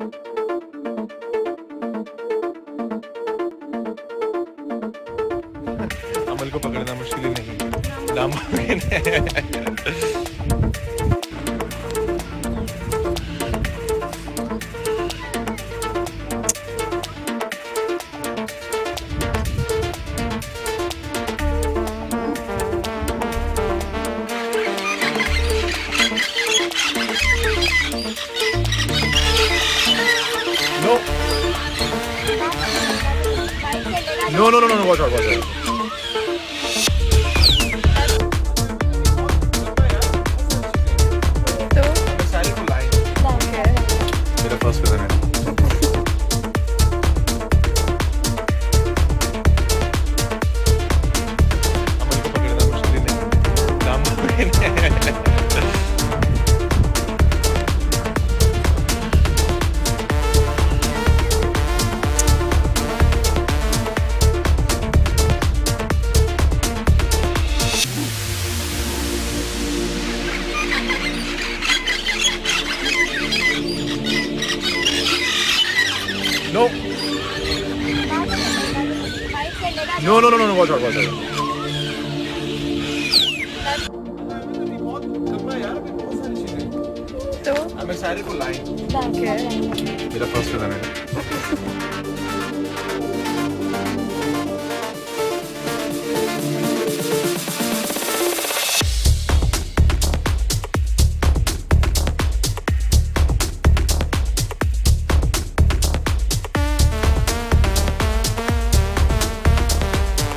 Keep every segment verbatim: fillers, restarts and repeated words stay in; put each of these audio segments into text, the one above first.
अमल को पकड़ना मुश्किल ही नहीं है। दाम No, no, no, no, no, watch out, watch out. मेरा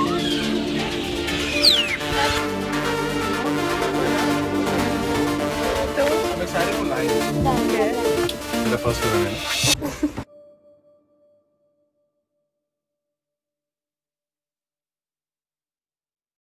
So? I'm excited for lying. Okay. You're the first one, I mean. No. No, no, no, no, no, watch out, watch out. I'm excited for life. Okay. The first one.